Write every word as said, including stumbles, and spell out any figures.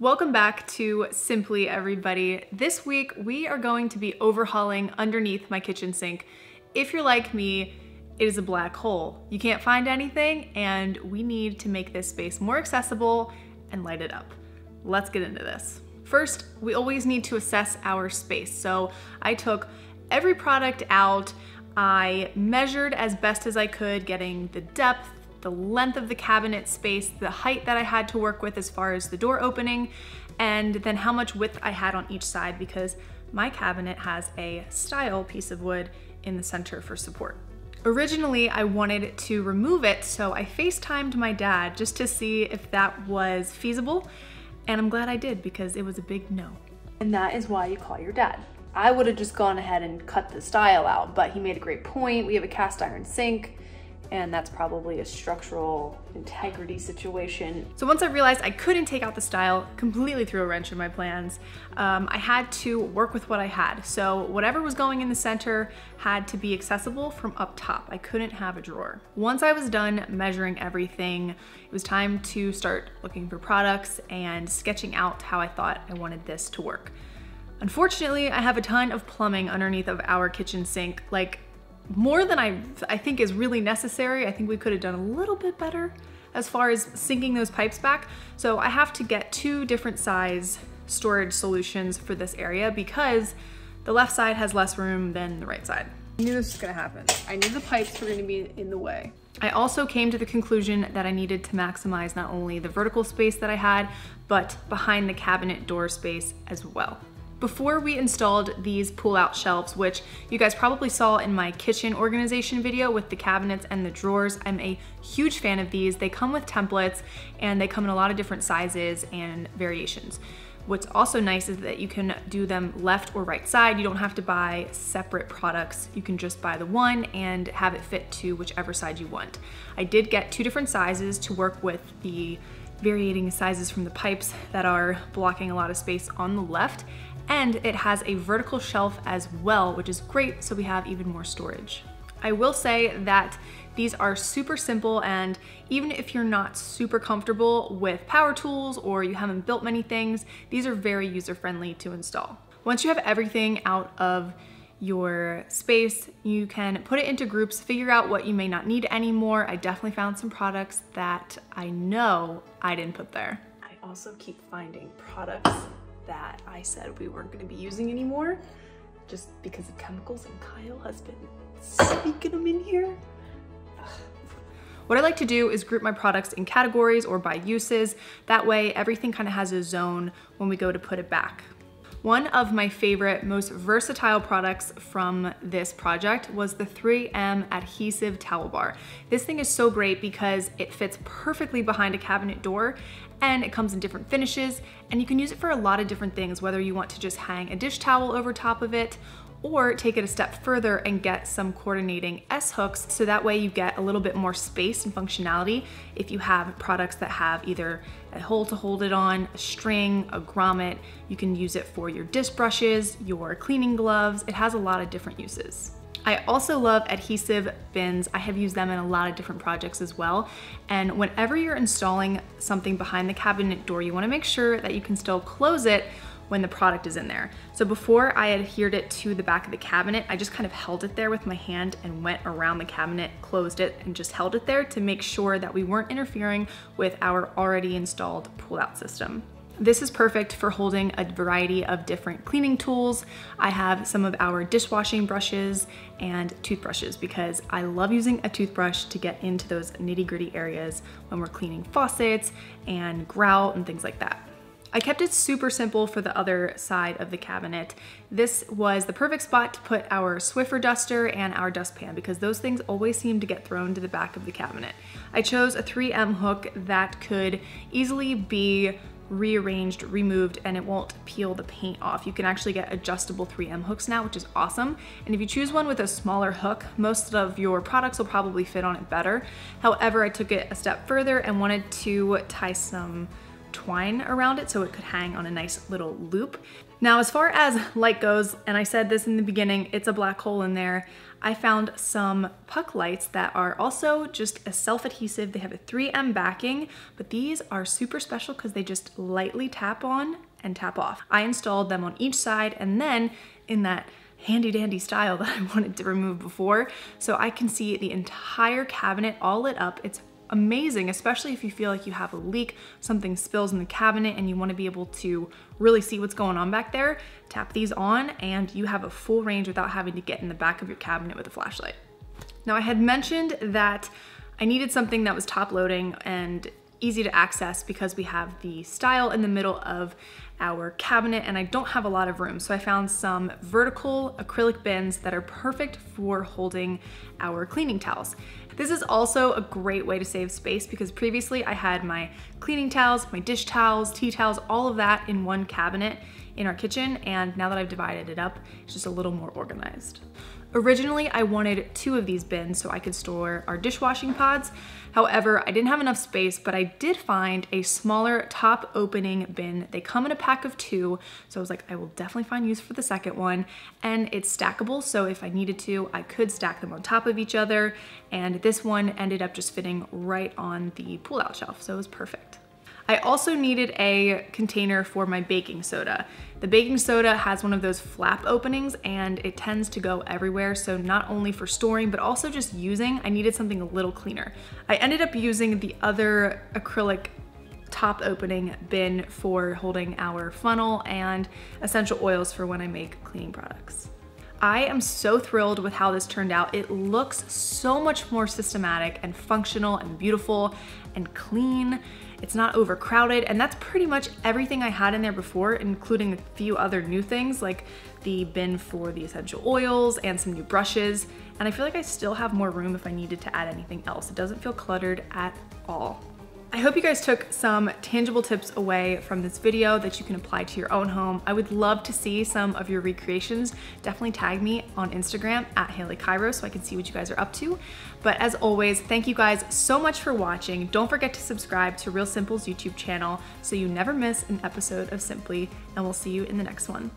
Welcome back to Simply, everybody. This week, we are going to be overhauling underneath my kitchen sink. If you're like me, it is a black hole. You can't find anything, and we need to make this space more accessible and light it up. Let's get into this. First, we always need to assess our space. So I took every product out. I measured as best as I could, getting the depth, the length of the cabinet space, the height that I had to work with as far as the door opening, and then how much width I had on each side, because my cabinet has a style piece of wood in the center for support. Originally, I wanted to remove it, so I FaceTimed my dad just to see if that was feasible, and I'm glad I did because it was a big no. And that is why you call your dad. I would have just gone ahead and cut the style out, but he made a great point. We have a cast iron sink, and that's probably a structural integrity situation. So once I realized I couldn't take out the style, completely threw a wrench in my plans. Um, I had to work with what I had. So whatever was going in the center had to be accessible from up top. I couldn't have a drawer. Once I was done measuring everything, it was time to start looking for products and sketching out how I thought I wanted this to work. Unfortunately, I have a ton of plumbing underneath of our kitchen sink, like more than I, I think is really necessary. I think we could have done a little bit better as far as sinking those pipes back. So I have to get two different size storage solutions for this area because the left side has less room than the right side. I knew this was gonna happen. I knew the pipes were gonna be in the way. I also came to the conclusion that I needed to maximize not only the vertical space that I had, but behind the cabinet door space as well. Before we installed these pull-out shelves, which you guys probably saw in my kitchen organization video with the cabinets and the drawers, I'm a huge fan of these. They come with templates and they come in a lot of different sizes and variations. What's also nice is that you can do them left or right side. You don't have to buy separate products. You can just buy the one and have it fit to whichever side you want. I did get two different sizes to work with the varying sizes from the pipes that are blocking a lot of space on the left. And it has a vertical shelf as well, which is great, so we have even more storage. I will say that these are super simple, and even if you're not super comfortable with power tools or you haven't built many things, these are very user-friendly to install. Once you have everything out of your space, you can put it into groups, figure out what you may not need anymore. I definitely found some products that I know I didn't put there. I also keep finding products that I said we weren't going to be using anymore just because of chemicals, and Kyle has been sneaking them in here. What I like to do is group my products in categories or by uses. That way everything kind of has a zone when we go to put it back. One of my favorite, most versatile products from this project was the three M Adhesive Towel Bar. This thing is so great because it fits perfectly behind a cabinet door, and it comes in different finishes, and you can use it for a lot of different things, whether you want to just hang a dish towel over top of it or take it a step further and get some coordinating S-hooks, so that way you get a little bit more space and functionality if you have products that have either a hole to hold it on, a string, a grommet. You can use it for your dish brushes, your cleaning gloves. It has a lot of different uses. I also love adhesive bins. I have used them in a lot of different projects as well. And whenever you're installing something behind the cabinet door, you wanna make sure that you can still close it when the product is in there. So before I adhered it to the back of the cabinet, I just kind of held it there with my hand and went around the cabinet, closed it, and just held it there to make sure that we weren't interfering with our already installed pull-out system. This is perfect for holding a variety of different cleaning tools. I have some of our dishwashing brushes and toothbrushes because I love using a toothbrush to get into those nitty-gritty areas when we're cleaning faucets and grout and things like that. I kept it super simple for the other side of the cabinet. This was the perfect spot to put our Swiffer duster and our dustpan because those things always seem to get thrown to the back of the cabinet. I chose a three M hook that could easily be rearranged, removed, and it won't peel the paint off. You can actually get adjustable three M hooks now, which is awesome. And if you choose one with a smaller hook, most of your products will probably fit on it better. However, I took it a step further and wanted to tie some twine around it so it could hang on a nice little loop. Now, as far as light goes, and I said this in the beginning, it's a black hole in there. I found some puck lights that are also just a self-adhesive. They have a three M backing, but these are super special because they just lightly tap on and tap off. I installed them on each side, and then in that handy dandy style that I wanted to remove before, so I can see the entire cabinet all lit up. It's amazing, especially if you feel like you have a leak, something spills in the cabinet and you want to be able to really see what's going on back there. Tap these on and you have a full range without having to get in the back of your cabinet with a flashlight. Now, I had mentioned that I needed something that was top loading and easy to access because we have the style in the middle of our cabinet and I don't have a lot of room. So I found some vertical acrylic bins that are perfect for holding our cleaning towels. This is also a great way to save space because previously I had my cleaning towels, my dish towels, tea towels, all of that in one cabinet in our kitchen. And now that I've divided it up, it's just a little more organized. Originally, I wanted two of these bins so I could store our dishwashing pods. However, I didn't have enough space, but I did find a smaller top opening bin. They come in a pack of two, so I was like, I will definitely find use for the second one. And it's stackable, so if I needed to, I could stack them on top of each other. And this one ended up just fitting right on the pull-out shelf, so it was perfect. I also needed a container for my baking soda. The baking soda has one of those flap openings and it tends to go everywhere. So not only for storing, but also just using, I needed something a little cleaner. I ended up using the other acrylic top opening bin for holding our funnel and essential oils for when I make cleaning products. I am so thrilled with how this turned out. It looks so much more systematic and functional and beautiful and clean. It's not overcrowded, and that's pretty much everything I had in there before, including a few other new things like the bin for the essential oils and some new brushes. And I feel like I still have more room if I needed to add anything else. It doesn't feel cluttered at all. I hope you guys took some tangible tips away from this video that you can apply to your own home. I would love to see some of your recreations. Definitely tag me on Instagram at Haley Cairo so I can see what you guys are up to. But as always, thank you guys so much for watching. Don't forget to subscribe to Real Simple's YouTube channel so you never miss an episode of Simply, and we'll see you in the next one.